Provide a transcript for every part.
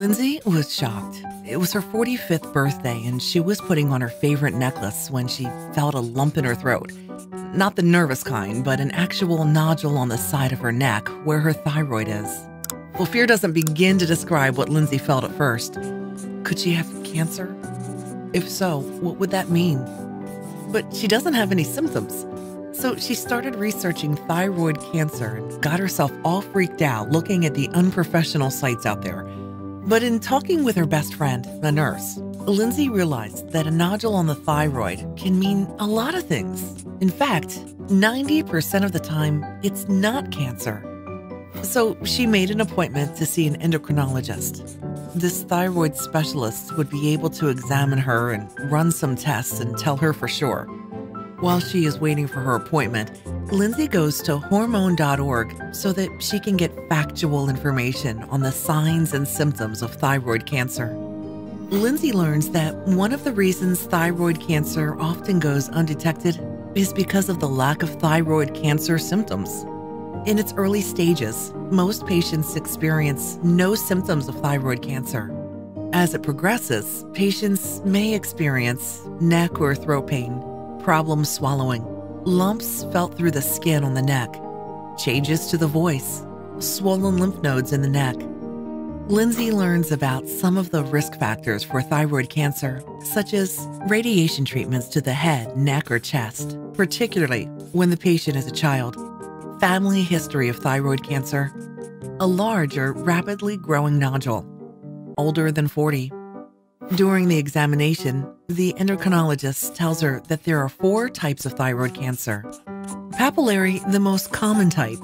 Lindsay was shocked. It was her 45th birthday, and she was putting on her favorite necklace when she felt a lump in her throat. Not the nervous kind, but an actual nodule on the side of her neck where her thyroid is. Well, fear doesn't begin to describe what Lindsay felt at first. Could she have cancer? If so, what would that mean? But she doesn't have any symptoms. So she started researching thyroid cancer and got herself all freaked out looking at the unprofessional sites out there. But in talking with her best friend, the nurse, Lindsay realized that a nodule on the thyroid can mean a lot of things. In fact, 90% of the time, it's not cancer. So she made an appointment to see an endocrinologist. This thyroid specialist would be able to examine her and run some tests and tell her for sure. While she is waiting for her appointment, Lindsay goes to Hormone.org so that she can get factual information on the signs and symptoms of thyroid cancer. Lindsay learns that one of the reasons thyroid cancer often goes undetected is because of the lack of thyroid cancer symptoms. In its early stages, most patients experience no symptoms of thyroid cancer. As it progresses, patients may experience neck or throat pain, problems swallowing, lumps felt through the skin on the neck, changes to the voice, swollen lymph nodes in the neck. Lindsay learns about some of the risk factors for thyroid cancer, such as radiation treatments to the head, neck, or chest, particularly when the patient is a child, family history of thyroid cancer, a large or rapidly growing nodule, older than 40. During the examination, the endocrinologist tells her that there are 4 types of thyroid cancer. Papillary, the most common type,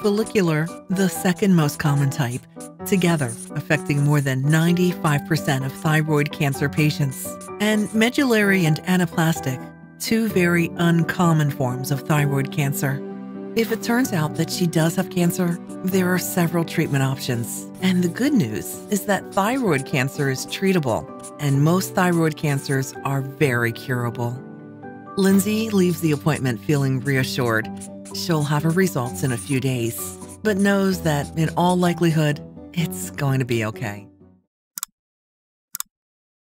follicular, the second most common type, together affecting more than 95% of thyroid cancer patients, and medullary and anaplastic, 2 very uncommon forms of thyroid cancer. If it turns out that she does have cancer, there are several treatment options. And the good news is that thyroid cancer is treatable, and most thyroid cancers are very curable. Lindsay leaves the appointment feeling reassured. She'll have her results in a few days, but knows that in all likelihood, it's going to be okay.